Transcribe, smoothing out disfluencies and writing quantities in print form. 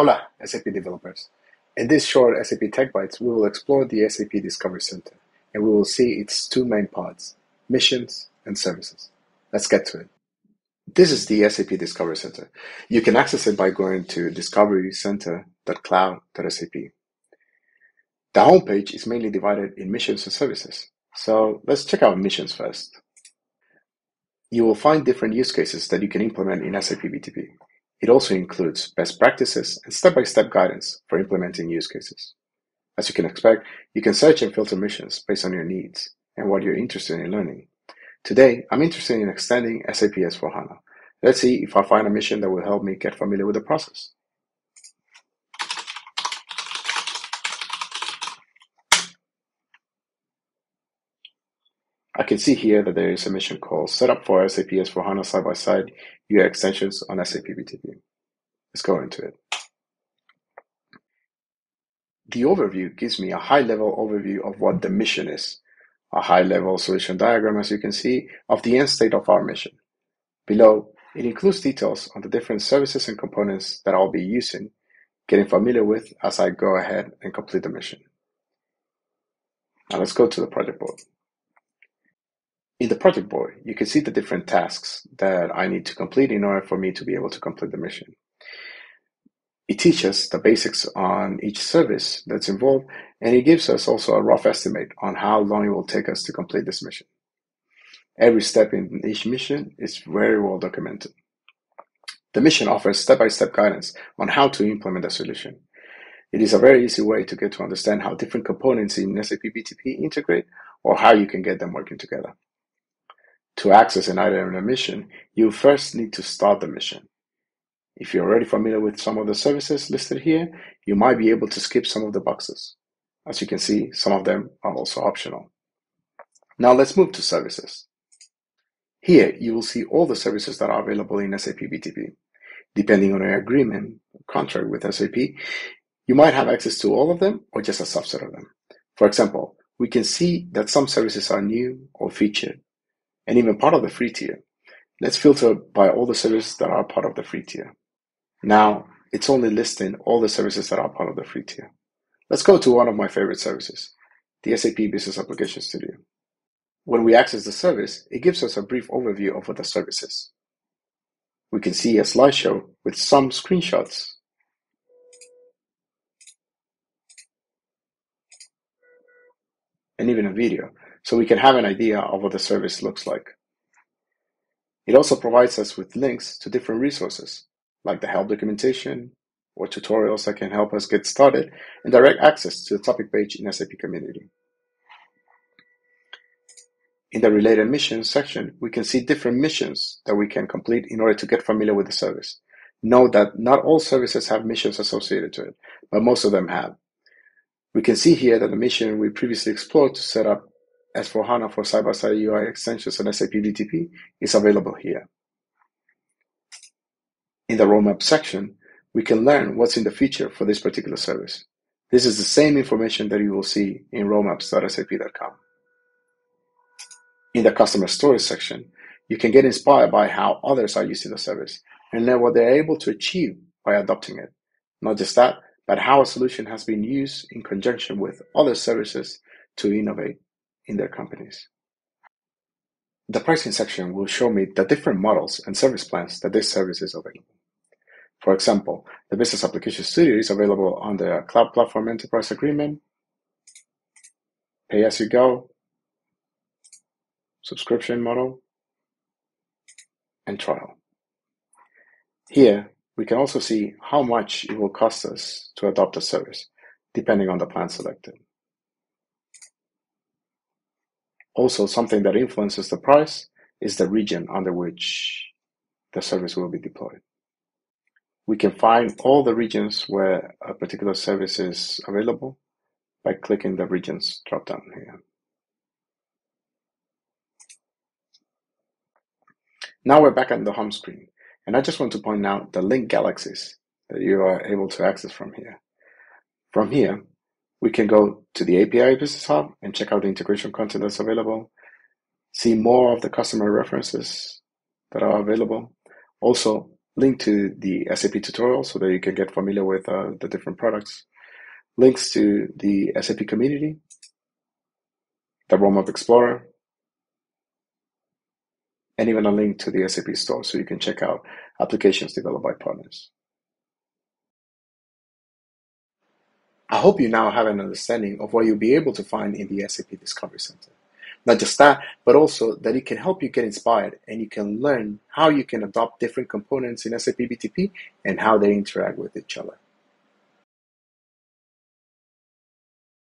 Hola, SAP Developers. In this short SAP Tech Bytes, we will explore the SAP Discovery Center, and we will see its two main pods, missions and services. Let's get to it. This is the SAP Discovery Center. You can access it by going to discoverycenter.cloud.sap. The homepage is mainly divided in missions and services. So let's check out missions first. You will find different use cases that you can implement in SAP BTP. It also includes best practices and step-by-step guidance for implementing use cases. As you can expect, you can search and filter missions based on your needs and what you're interested in learning. Today, I'm interested in extending SAP S/4HANA. Let's see if I find a mission that will help me get familiar with the process. I can see here that there is a mission called Setup for SAP S/4HANA Side-by-Side UI Extensions on SAP BTP. Let's go into it. The overview gives me a high-level overview of what the mission is, a high-level solution diagram, as you can see, of the end state of our mission. Below, it includes details on the different services and components that I'll be using, getting familiar with as I go ahead and complete the mission. Now let's go to the project board. In the project board, you can see the different tasks that I need to complete in order for me to be able to complete the mission. It teaches the basics on each service that's involved, and it gives us also a rough estimate on how long it will take us to complete this mission. Every step in each mission is very well documented. The mission offers step-by-step guidance on how to implement a solution. It is a very easy way to get to understand how different components in SAP BTP integrate or how you can get them working together. To access an item in a mission, you first need to start the mission. If you're already familiar with some of the services listed here, you might be able to skip some of the boxes. As you can see, some of them are also optional. Now let's move to services. Here, you will see all the services that are available in SAP BTP. Depending on your agreement or contract with SAP, you might have access to all of them or just a subset of them. For example, we can see that some services are new or featured, and even part of the free tier. Let's filter by all the services that are part of the free tier. Now, it's only listing all the services that are part of the free tier. Let's go to one of my favorite services, the SAP Business Application Studio. When we access the service, it gives us a brief overview of what the service is. We can see a slideshow with some screenshots. And even a video, so we can have an idea of what the service looks like. It also provides us with links to different resources, like the help documentation or tutorials that can help us get started and direct access to the topic page in SAP Community. In the related missions section, we can see different missions that we can complete in order to get familiar with the service. Note that not all services have missions associated to it, but most of them have. We can see here that the mission we previously explored to set up S/4HANA for side-by-side UI extensions and SAP BTP is available here. In the roadmap section, we can learn what's in the future for this particular service. This is the same information that you will see in roadmaps.sap.com. In the customer stories section, you can get inspired by how others are using the service and learn what they're able to achieve by adopting it. Not just that, but how a solution has been used in conjunction with other services to innovate in their companies. The pricing section will show me the different models and service plans that this service is available. For example, the Business Application Studio is available under a Cloud Platform Enterprise Agreement, Pay-As-You-Go, Subscription Model, and Trial. Here, we can also see how much it will cost us to adopt a service, depending on the plan selected. Also, something that influences the price is the region under which the service will be deployed. We can find all the regions where a particular service is available by clicking the regions drop-down here. Now we're back on the home screen, and I just want to point out the link galaxies that you are able to access from here. From here, we can go to the API Business Hub and check out the integration content that's available, see more of the customer references that are available. Also, link to the SAP tutorial so that you can get familiar with the different products, links to the SAP Community, the Roadmap Explorer, and even a link to the SAP store so you can check out applications developed by partners. I hope you now have an understanding of what you'll be able to find in the SAP Discovery Center. Not just that, but also that it can help you get inspired and you can learn how you can adopt different components in SAP BTP and how they interact with each other.